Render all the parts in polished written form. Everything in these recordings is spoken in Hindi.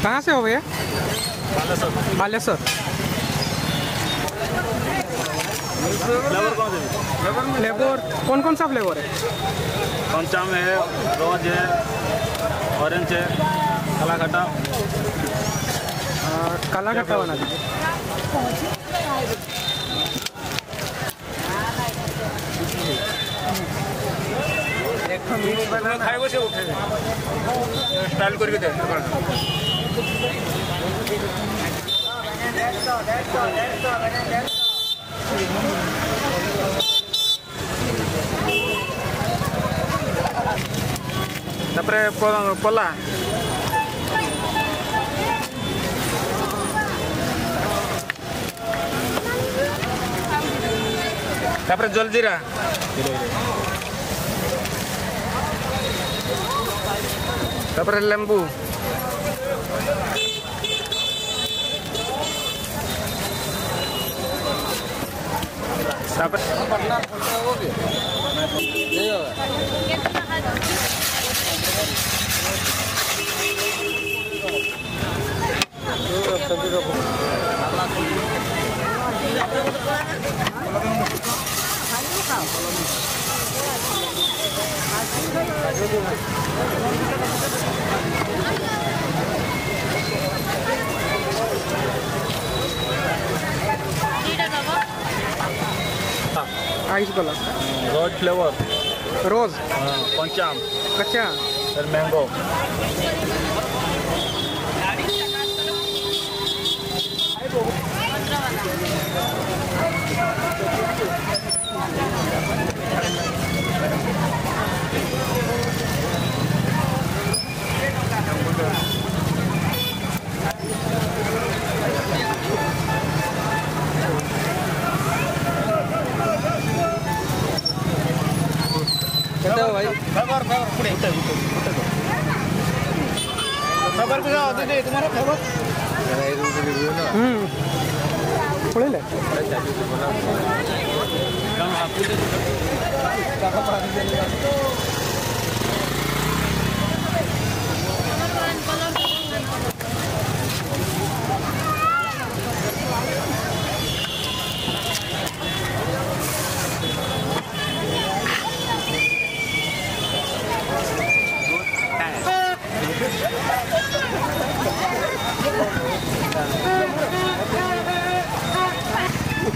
कहाँ से हो भैया? बालेश्वर। फ्लेवर कौन कौन सा फ्लेवर है? पंचा में है, रोज है, ऑरेंज है, काला खट्टा। काला खट्टा बना दीजिए। स्टाइल करके दे। তারপরে কলা তারপরে জলজিরা তারপরে লেম্বু তারপরে পটনা ফলটা হবে এই হবে কেটটা खा दो तो सब्जी का खाना खाओ आइस वाला रोज फ्लेवर रोज पंचा आम कच्चा sir mango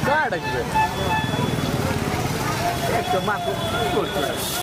Cara, que velho. É que eu mato tudo.